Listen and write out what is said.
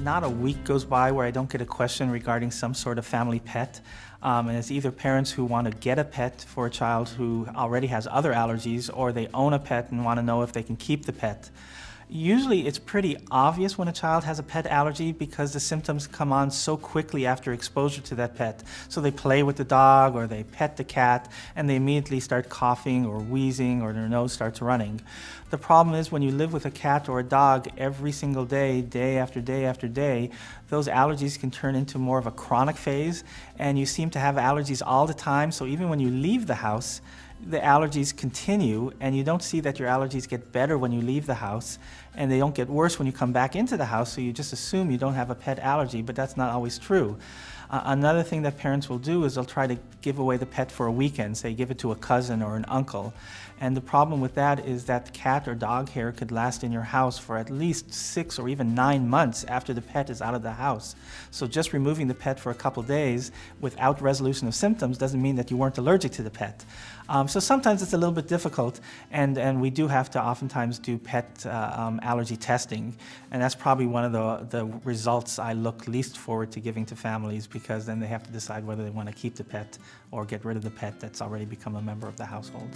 Not a week goes by where I don't get a question regarding some sort of family pet. And it's either parents who want to get a pet for a child who already has other allergies, or they own a pet and want to know if they can keep the pet. Usually it's pretty obvious when a child has a pet allergy because the symptoms come on so quickly after exposure to that pet. So they play with the dog or they pet the cat and they immediately start coughing or wheezing or their nose starts running. The problem is when you live with a cat or a dog every single day, day after day after day, those allergies can turn into more of a chronic phase, and you seem to have allergies all the time, so even when you leave the house, the allergies continue, and you don't see that your allergies get better when you leave the house, and they don't get worse when you come back into the house, so you just assume you don't have a pet allergy, but that's not always true. Another thing that parents will do is they'll try to give away the pet for a weekend, say give it to a cousin or an uncle. And the problem with that is that cat or dog hair could last in your house for at least 6 or even 9 months after the pet is out of the house. So just removing the pet for a couple days without resolution of symptoms doesn't mean that you weren't allergic to the pet. So sometimes it's a little bit difficult, and we do have to oftentimes do pet allergy testing. And that's probably one of the results I look least forward to giving to families, because then they have to decide whether they want to keep the pet or get rid of the pet that's already become a member of the household.